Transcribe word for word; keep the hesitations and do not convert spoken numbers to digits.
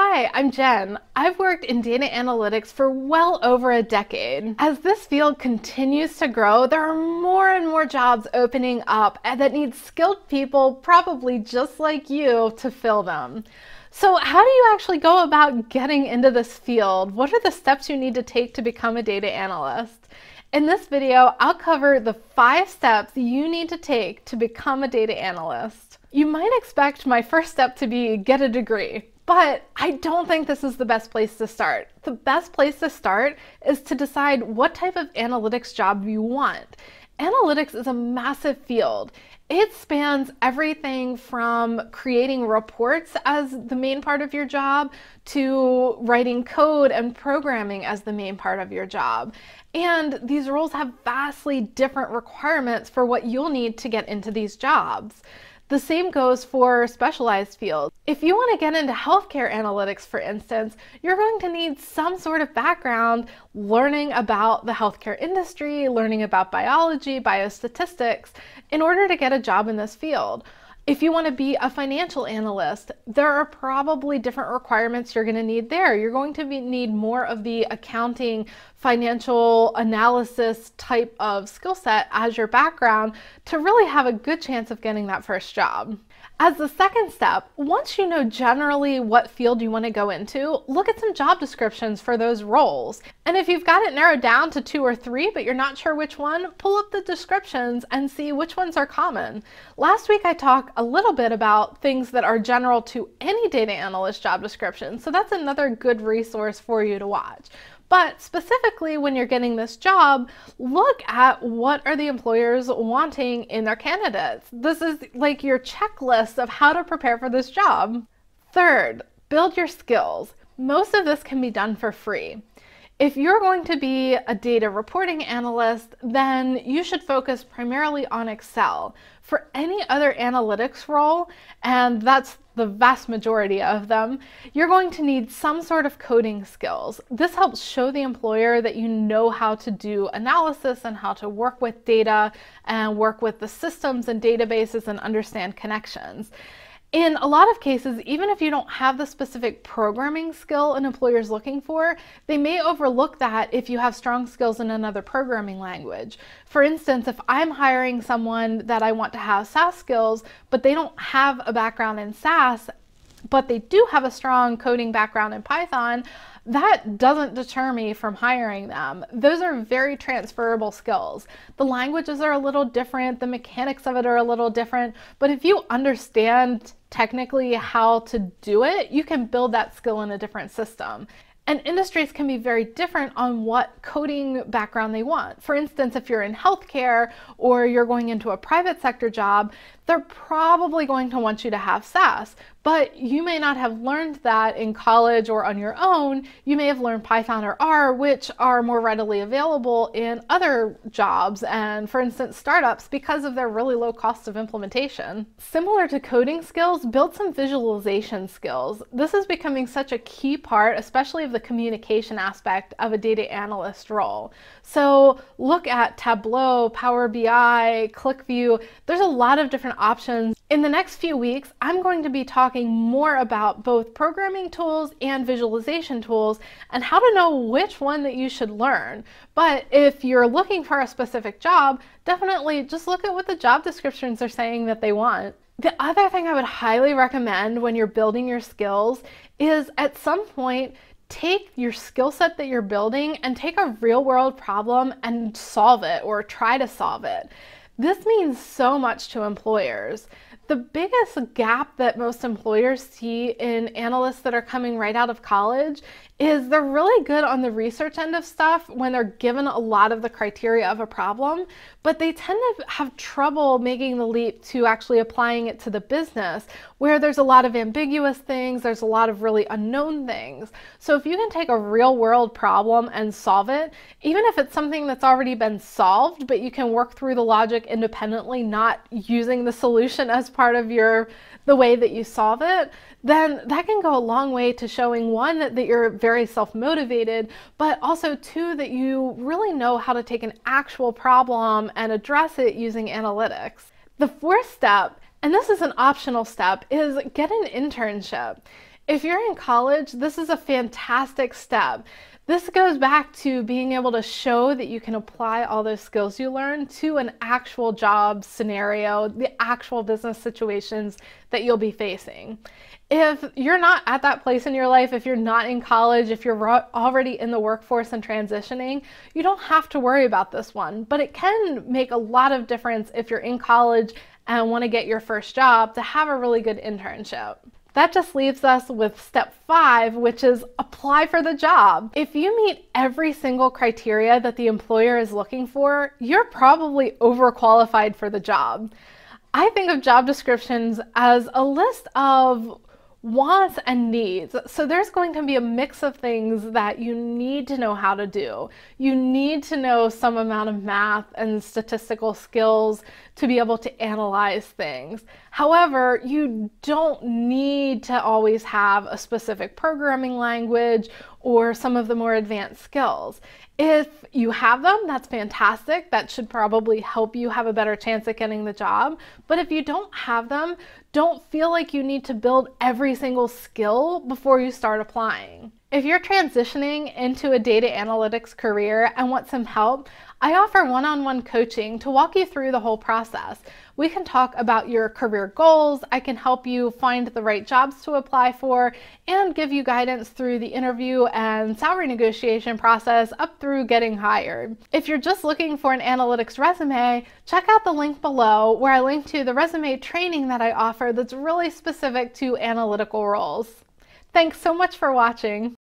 Hi, I'm Jen. I've worked in data analytics for well over a decade. As this field continues to grow, there are more and more jobs opening up that need skilled people, probably just like you, to fill them. So how do you actually go about getting into this field? What are the steps you need to take to become a data analyst? In this video, I'll cover the five steps you need to take to become a data analyst. You might expect my first step to be get a degree. But I don't think this is the best place to start. The best place to start is to decide what type of analytics job you want. Analytics is a massive field. It spans everything from creating reports as the main part of your job to writing code and programming as the main part of your job. And these roles have vastly different requirements for what you'll need to get into these jobs. The same goes for specialized fields. If you want to get into healthcare analytics, for instance, you're going to need some sort of background learning about the healthcare industry, learning about biology, biostatistics, in order to get a job in this field. If you want to be a financial analyst, there are probably different requirements you're going to need there. You're going to be, need more of the accounting, financial analysis type of skill set as your background to really have a good chance of getting that first job. As the second step, once you know generally what field you want to go into, look at some job descriptions for those roles. And if you've got it narrowed down to two or three, but you're not sure which one, pull up the descriptions and see which ones are common. Last week I talked a little bit about things that are general to any data analyst job description, so that's another good resource for you to watch. But specifically when you're getting this job, look at what are the employers wanting in their candidates. This is like your checklist of how to prepare for this job. Third, build your skills. Most of this can be done for free. If you're going to be a data reporting analyst, then you should focus primarily on Excel. For any other analytics role, and that's the vast majority of them, you're going to need some sort of coding skills. This helps show the employer that you know how to do analysis and how to work with data and work with the systems and databases and understand connections. In a lot of cases, even if you don't have the specific programming skill an employer is looking for, they may overlook that if you have strong skills in another programming language. For instance, if I'm hiring someone that I want to have S A S skills, but they don't have a background in S A S, but they do have a strong coding background in Python, that doesn't deter me from hiring them. Those are very transferable skills. The languages are a little different, the mechanics of it are a little different, but if you understand technically how to do it, you can build that skill in a different system. And industries can be very different on what coding background they want. For instance, if you're in healthcare or you're going into a private sector job, they're probably going to want you to have S A S, but you may not have learned that in college or on your own. You may have learned Python or R, which are more readily available in other jobs and, for instance, startups because of their really low cost of implementation. Similar to coding skills, build some visualization skills. This is becoming such a key part, especially of the communication aspect of a data analyst role. So look at Tableau, Power B I, ClickView. There's a lot of different options. In the next few weeks, I'm going to be talking more about both programming tools and visualization tools and how to know which one that you should learn. But if you're looking for a specific job, definitely just look at what the job descriptions are saying that they want. The other thing I would highly recommend when you're building your skills is at some point, take your skill set that you're building and take a real world problem and solve it or try to solve it. This means so much to employers. The biggest gap that most employers see in analysts that are coming right out of college is they're really good on the research end of stuff when they're given a lot of the criteria of a problem, but they tend to have trouble making the leap to actually applying it to the business, where there's a lot of ambiguous things, there's a lot of really unknown things. So if you can take a real world problem and solve it, even if it's something that's already been solved, but you can work through the logic independently, not using the solution as part of your the way that you solve it, then that can go a long way to showing, one, that you're very self-motivated, but also, two, that you really know how to take an actual problem and address it using analytics. The fourth step, and this is an optional step, is get an internship. If you're in college, this is a fantastic step. This goes back to being able to show that you can apply all those skills you learn to an actual job scenario, the actual business situations that you'll be facing. If you're not at that place in your life, if you're not in college, if you're already in the workforce and transitioning, you don't have to worry about this one, but it can make a lot of difference if you're in college and want to get your first job to have a really good internship. That just leaves us with step five, which is apply for the job. If you meet every single criteria that the employer is looking for, you're probably overqualified for the job. I think of job descriptions as a list of wants and needs. So there's going to be a mix of things that you need to know how to do. You need to know some amount of math and statistical skills to be able to analyze things. However, you don't need to always have a specific programming language or some of the more advanced skills. If you have them, that's fantastic. That should probably help you have a better chance at getting the job. But if you don't have them, don't feel like you need to build every single skill before you start applying. If you're transitioning into a data analytics career and want some help, I offer one-on-one coaching to walk you through the whole process. We can talk about your career goals, I can help you find the right jobs to apply for, and give you guidance through the interview and salary negotiation process up through getting hired. If you're just looking for an analytics resume, check out the link below where I link to the resume training that I offer that's really specific to analytical roles. Thanks so much for watching.